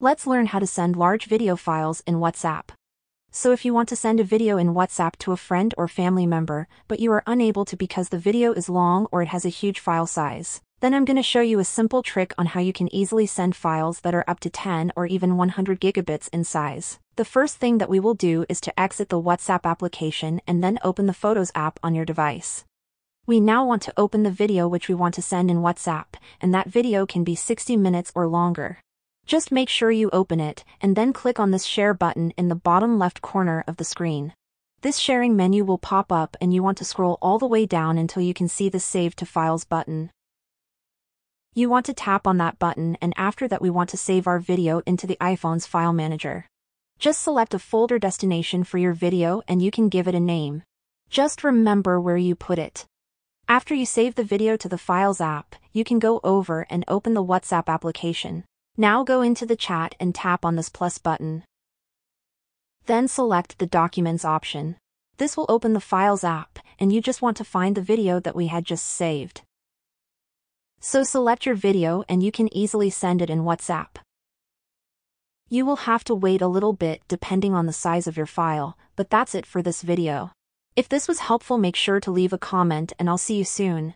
Let's learn how to send large video files in WhatsApp. So if you want to send a video in WhatsApp to a friend or family member, but you are unable to because the video is long or it has a huge file size, then I'm going to show you a simple trick on how you can easily send files that are up to 10 or even 100 gigabits in size. The first thing that we will do is to exit the WhatsApp application and then open the Photos app on your device. We now want to open the video which we want to send in WhatsApp, and that video can be 60 minutes or longer. Just make sure you open it, and then click on this share button in the bottom left corner of the screen. This sharing menu will pop up and you want to scroll all the way down until you can see the Save to Files button. You want to tap on that button, and after that we want to save our video into the iPhone's file manager. Just select a folder destination for your video and you can give it a name. Just remember where you put it. After you save the video to the Files app, you can go over and open the WhatsApp application. Now go into the chat and tap on this plus button. Then select the Documents option. This will open the Files app, and you just want to find the video that we had just saved. So select your video and you can easily send it in WhatsApp. You will have to wait a little bit depending on the size of your file, but that's it for this video. If this was helpful, make sure to leave a comment and I'll see you soon.